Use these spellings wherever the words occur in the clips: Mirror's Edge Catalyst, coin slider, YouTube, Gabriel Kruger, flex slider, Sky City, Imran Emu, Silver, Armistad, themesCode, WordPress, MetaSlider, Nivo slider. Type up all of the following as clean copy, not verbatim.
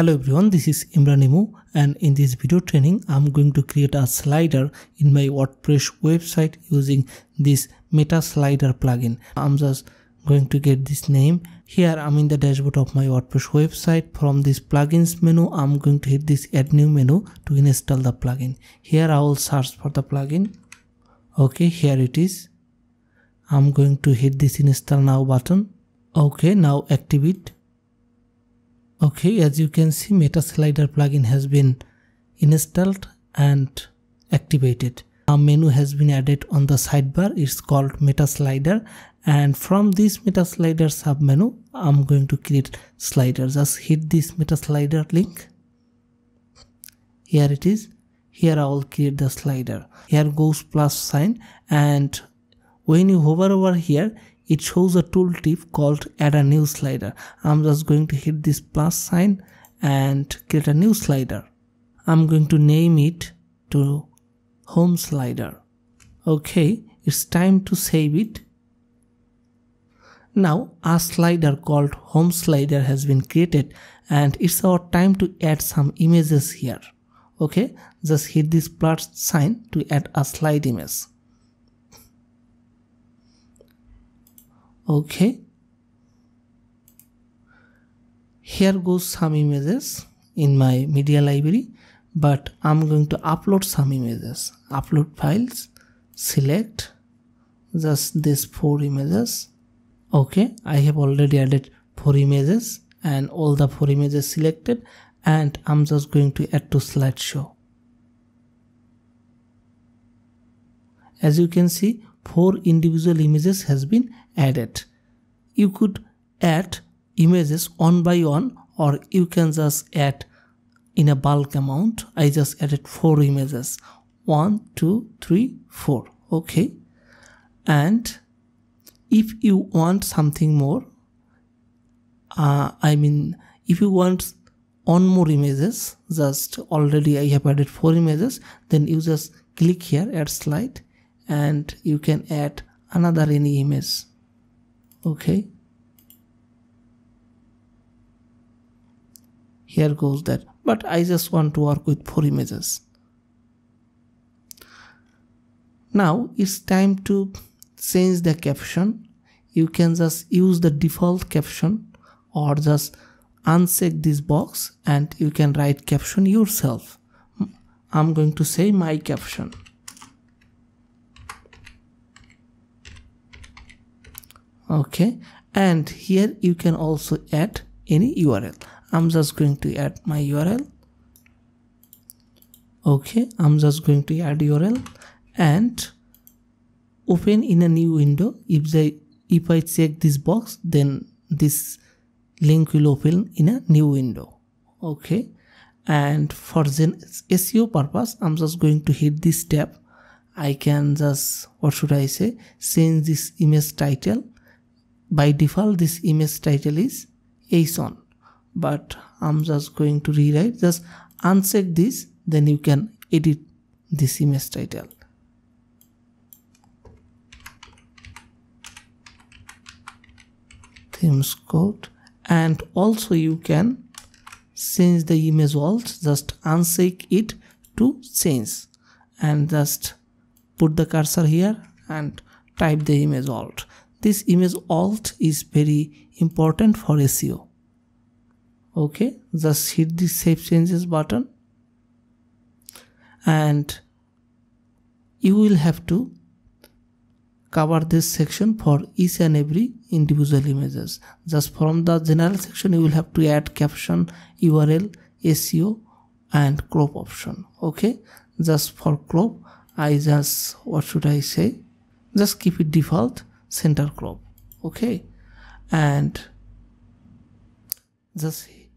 Hello everyone, this is Imran Emu, and in this video training I'm going to create a slider in my WordPress website using this MetaSlider plugin. I'm just going to get this name. Here I'm in the dashboard of my WordPress website. From this plugins menu I'm going to hit this add new menu to install the plugin. Here I will search for the plugin. Okay, here it is. I'm going to hit this install now button. Okay, now active it. Okay, as you can see, MetaSlider plugin has been installed and activated. A menu has been added on the sidebar. It's called MetaSlider, and from this MetaSlider submenu, I'm going to create sliders. Just hit this MetaSlider link. Here it is. Here I will create the slider. Here goes plus sign, and when you hover over here, it shows a tooltip called add a new slider. I'm just going to hit this plus sign and create a new slider. I'm going to name it to home slider. Okay, it's time to save it. Now a slider called home slider has been created, and it's our time to add some images here. Okay, just hit this plus sign to add a slide image. Okay, here goes some images in my media library, but I'm going to upload some images. Upload files, select just these 4 images. Okay, I have already added 4 images, and all the 4 images selected, and I'm just going to add to slideshow. As you can see, 4 individual images has been added. You could add images one by one, or you can just add in a bulk amount. I just added 4 images. 1, 2, 3, 4. Okay, and if you want something more, if you want on more images, just already I have added 4 images, then you just click here add slide, and you can add another any image. Okay, here goes that, but I just want to work with 4 images. Now it's time to change the caption. You can just use the default caption, or just uncheck this box and you can write caption yourself. I'm going to say my caption. Okay, and here you can also add any URL. I'm just going to add my URL. Okay, I'm just going to add URL and open in a new window. If I check this box, then this link will open in a new window. Okay, and for SEO purpose, I'm just going to hit this tab. I can just, what should I say, change this image title. By default this image title is JSON, but I'm just going to rewrite. Just uncheck this, then you can edit this image title. themesCode, and also you can change the image walls. Just uncheck it to change, and just put the cursor here and type the image alt. This image alt is very important for SEO. Okay, just hit the save changes button, and you will have to cover this section for each and every individual images. Just from the general section you will have to add caption, URL, SEO and crop option. Okay, just for crop I just, what should I say, just keep it default center crop. Okay, and just see.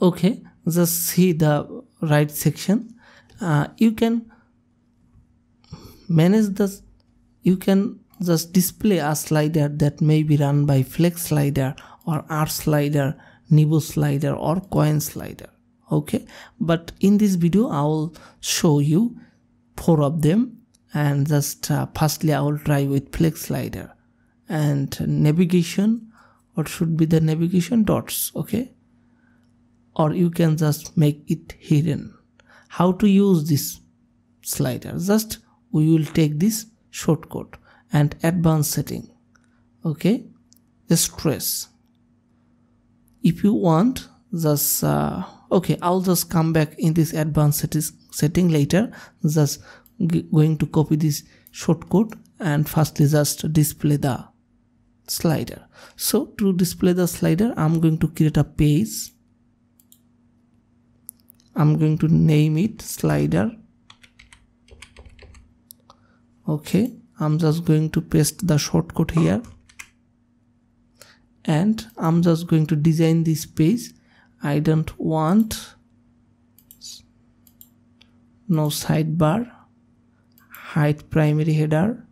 Okay, just see the right section. You can manage this. You can just display a slider that may be run by flex slider or r slider, Nivo slider or coin slider. Okay, but in this video I will show you 4 of them. And just firstly I will try with flex slider and navigation. What should be the navigation? Dots. Okay, or you can just make it hidden. How to use this slider? Just we will take this shortcut and advanced setting. Okay, just press. If you want, just okay, I'll just come back in this advanced setting later. Just going to copy this shortcut and firstly just display the slider. So to display the slider, I'm going to create a page. I'm going to name it slider. Okay, I'm just going to paste the shortcut here, and I'm just going to design this page. I don't want no sidebar, hide primary header,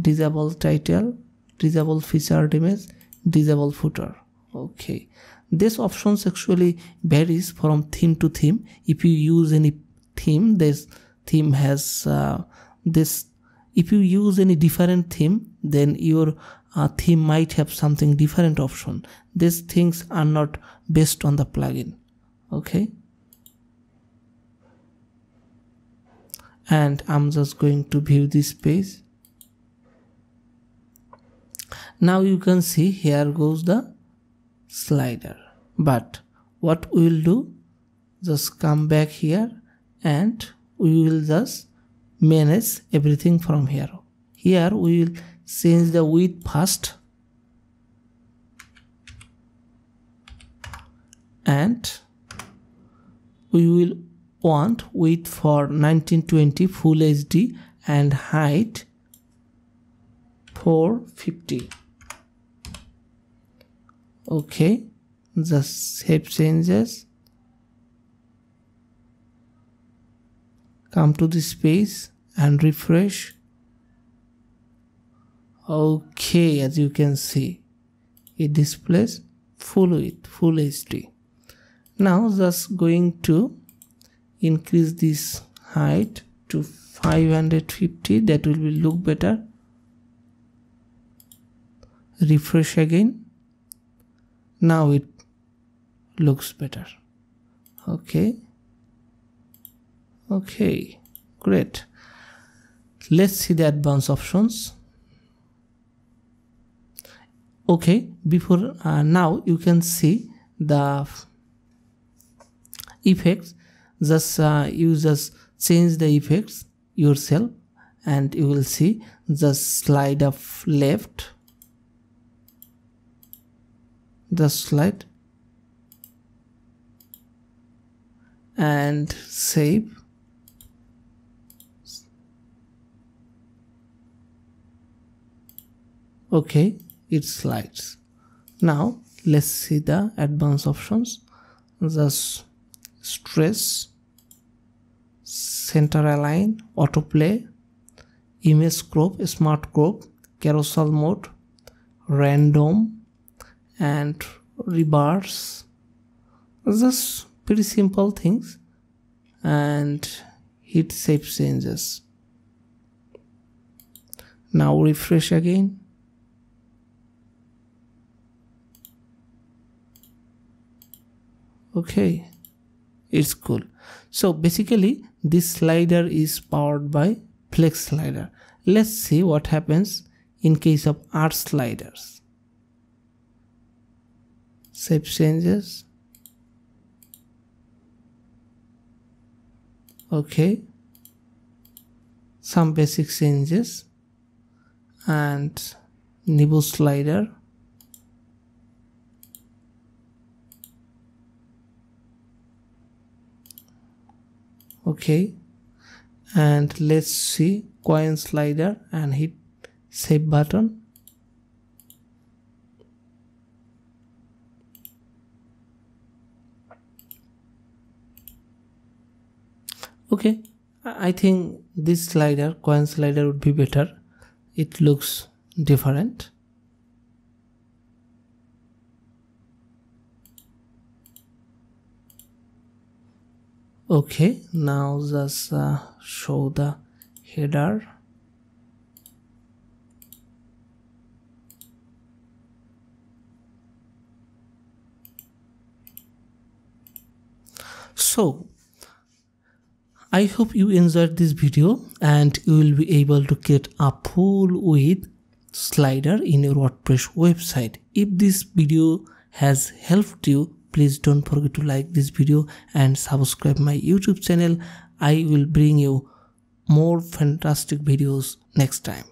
disable title, disable featured image, disable footer. Okay, these options actually varies from theme to theme. If you use any theme, this theme has this. If you use any different theme, then your theme might have something different option. These things are not based on the plugin. Okay, and I'm just going to view this page. Now you can see here goes the slider. But what we will do, just come back here and we will just manage everything from here. Here we will change the width first, and we will want width for 1920 full HD and height 450. Okay, just save changes. Come to this page and refresh. Okay, as you can see, it displays full width, full HD. Now just going to increase this height to 550. That will look better. Refresh again. Now it looks better. Okay. Okay, great. Let's see the advanced options. Okay, before now you can see the effects. Just you just change the effects yourself, and you will see. Just slide up left. Just slide and save. Okay, it slides. Now let's see the advanced options. Just stress, center align, autoplay, image crop, smart crop, carousel mode, random, and reverse. Just pretty simple things, and hit save changes. Now refresh again. Okay, it's cool. So basically this slider is powered by Flex Slider. Let's see what happens in case of our sliders. Save changes. Okay, some basic changes, and Nivo slider. Okay, and let's see coin slider and hit save button. Okay, I think this slider, coin slider, would be better. It looks different. Okay, now just show the header. So I hope you enjoyed this video and you will be able to get a full width slider in your WordPress website. If this video has helped you, please don't forget to like this video and subscribe my YouTube channel. I will bring you more fantastic videos next time.